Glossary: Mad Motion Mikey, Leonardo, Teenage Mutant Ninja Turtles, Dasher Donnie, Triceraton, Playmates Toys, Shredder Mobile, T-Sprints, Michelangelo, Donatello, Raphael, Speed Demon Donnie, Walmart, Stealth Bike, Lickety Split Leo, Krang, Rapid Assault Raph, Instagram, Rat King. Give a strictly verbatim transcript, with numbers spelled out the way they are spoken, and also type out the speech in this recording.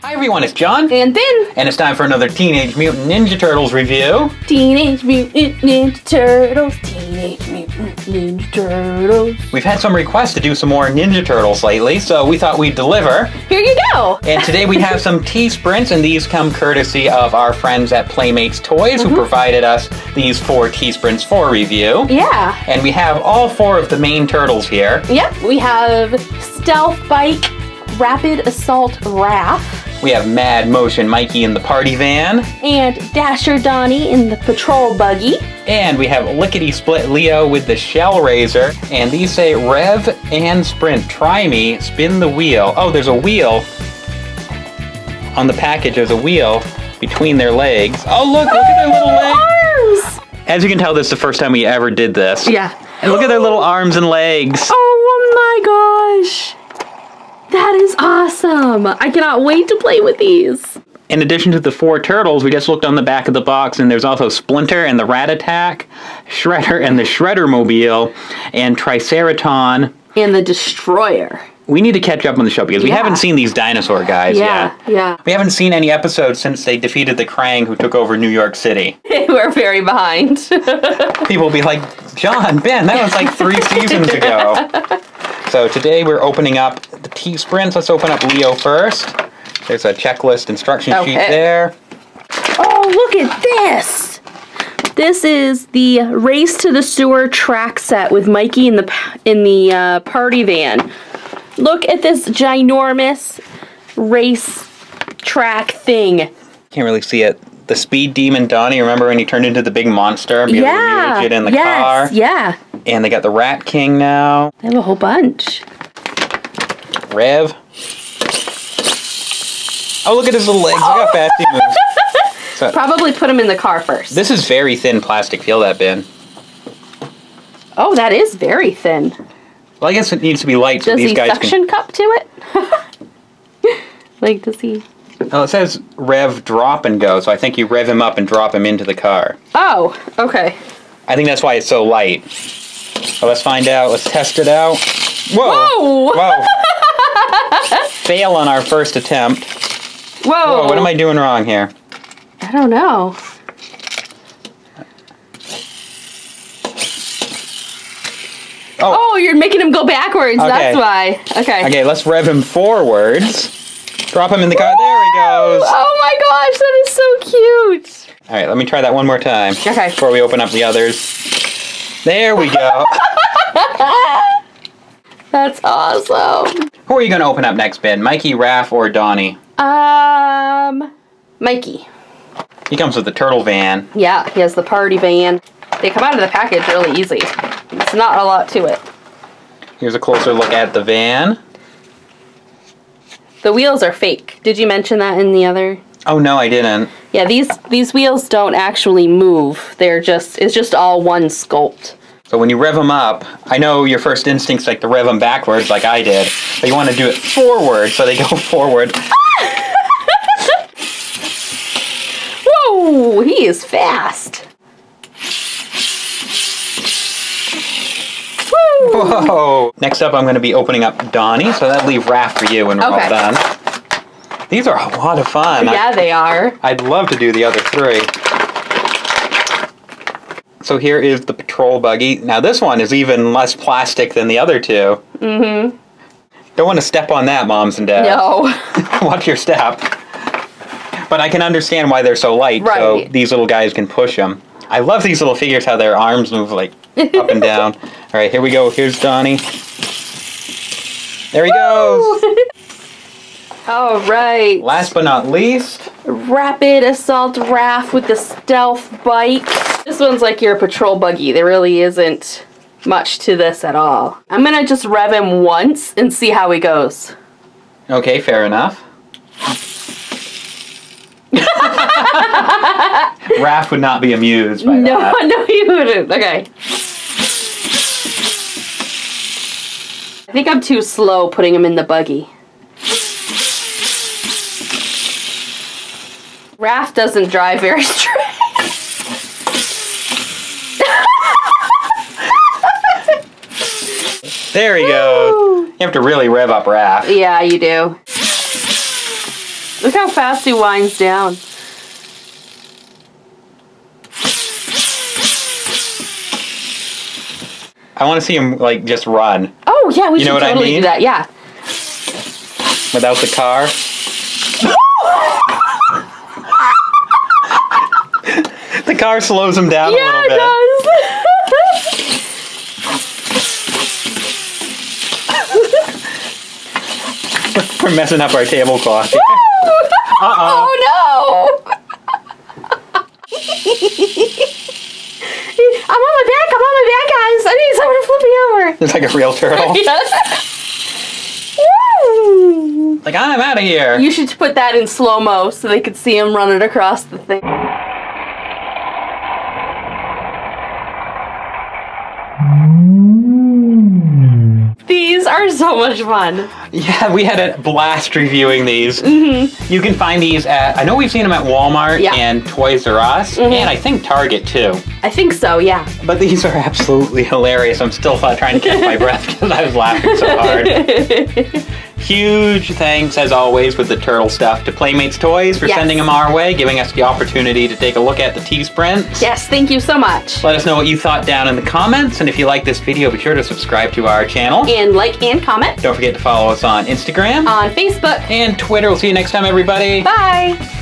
Hi everyone, it's John and Ben, and it's time for another Teenage Mutant Ninja Turtles review. Teenage Mutant Ninja Turtles, Teenage Mutant Ninja Turtles. We've had some requests to do some more Ninja Turtles lately, so we thought we'd deliver. Here you go! And today we have some T-Sprints, and these come courtesy of our friends at Playmates Toys, mm-hmm. who provided us these four T-Sprints for review. Yeah. And we have all four of the main turtles here. Yep, we have Stealth Bike, Rapid Assault Raph. We have Mad Motion Mikey in the party van. And Dasher Donnie in the patrol buggy. And we have Lickety Split Leo with the shell razor. And these say rev and sprint. Try me, spin the wheel. Oh, there's a wheel. On the package, there's a wheel between their legs. Oh, look, look oh, at their little legs. Arms. As you can tell, this is the first time we ever did this. Yeah. And look at their little arms and legs. Oh, my gosh. That is awesome! I cannot wait to play with these! In addition to the four turtles, we just looked on the back of the box, and there's also Splinter and the Rat Attack, Shredder and the Shredder Mobile, and Triceraton. And the Destroyer. We need to catch up on the show, because yeah. we haven't seen these dinosaur guys yeah, yet. Yeah, we haven't seen any episodes since they defeated the Krang, who took over New York City. We're very behind. People will be like, John, Ben, that was like three seasons ago. So today we're opening up the T-Sprints. Let's open up Leo first. There's a checklist instruction okay. sheet there. Oh, look at this! This is the Race to the Sewer track set with Mikey in the in the uh, party van. Look at this ginormous race track thing. Can't really see it. The Speed Demon Donnie, remember when he turned into the big monster? Yeah. You in the yes, car. Yeah. And they got the Rat King now. They have a whole bunch. Rev. Oh, look at his little legs. Look how fast he moves. So, probably put him in the car first. This is very thin plastic. Feel that, Ben. Oh, that is very thin. Well, I guess it needs to be light so does these guys can... Does he suction cup to it? Like, does he... Well, it says rev, drop, and go, so I think you rev him up and drop him into the car. Oh, okay. I think that's why it's so light. Well, let's find out. Let's test it out. Whoa! Whoa! Whoa. Fail on our first attempt. Whoa. Whoa! What am I doing wrong here? I don't know. Oh, oh you're making him go backwards. Okay. That's why. Okay. Okay, let's rev him forwards. Drop him in the car. Whoa! There he goes. Oh my gosh, that is so cute. All right, let me try that one more time. Okay. Before we open up the others. There we go. That's awesome. Who are you going to open up next, Ben? Mikey, Raph, or Donnie? Um, Mikey. He comes with the turtle van. Yeah, he has the party van. They come out of the package really easy. It's not a lot to it. Here's a closer look at the van. The wheels are fake. Did you mention that in the other? Oh no, I didn't. Yeah, these these wheels don't actually move. They're just it's just all one sculpt. So when you rev them up, I know your first instinct's like to rev them backwards, like I did, but you want to do it forward, so they go forward. Whoa, he is fast. Whoa! Next up, I'm going to be opening up Donnie, so that'll leave Raph for you when we're okay. all done. These are a lot of fun. Yeah, I, they are. I'd love to do the other three. So here is the patrol buggy. Now this one is even less plastic than the other two. Mm-hmm. Don't want to step on that, moms and dads. No. Watch your step. But I can understand why they're so light, right. so these little guys can push them. I love these little figures, how their arms move like up and down. All right, here we go. Here's Donnie. There he Woo! Goes. All right. Last but not least, Rapid Assault Raph with the Stealth Bike. This one's like your patrol buggy. There really isn't much to this at all. I'm going to just rev him once and see how he goes. Okay, fair enough. Raph would not be amused by no, that. No, no, he wouldn't. Okay. I think I'm too slow putting him in the buggy. Raph doesn't drive very straight. There he goes. You have to really rev up Raph. Yeah, you do. Look how fast he winds down. I want to see him like just run. Oh yeah, we you should know what totally I mean? do that. Yeah. Without the car. The car slows him down yeah, a little bit. Yeah, it does. We're messing up our tablecloth. Uh-oh. Oh no! I'm on my back. I'm on my back, guys. I need someone to flip me over. It's like a real turtle. Yes. Woo! Like I'm out of here. You should put that in slow mo so they could see him running across the thing. These are so much fun. Yeah, we had a blast reviewing these. Mm-hmm. You can find these at, I know we've seen them at Walmart yeah. and Toys R Us, mm-hmm. and I think Target too. I think so, yeah. But these are absolutely hilarious. I'm still trying to catch my breath because I was laughing so hard. Huge thanks, as always, with the turtle stuff to Playmates Toys for yes. sending them our way, giving us the opportunity to take a look at the T-Sprints. Yes, thank you so much. Let us know what you thought down in the comments, and if you like this video, be sure to subscribe to our channel. And like and comment. Don't forget to follow us on Instagram. On Facebook. And Twitter. We'll see you next time, everybody. Bye.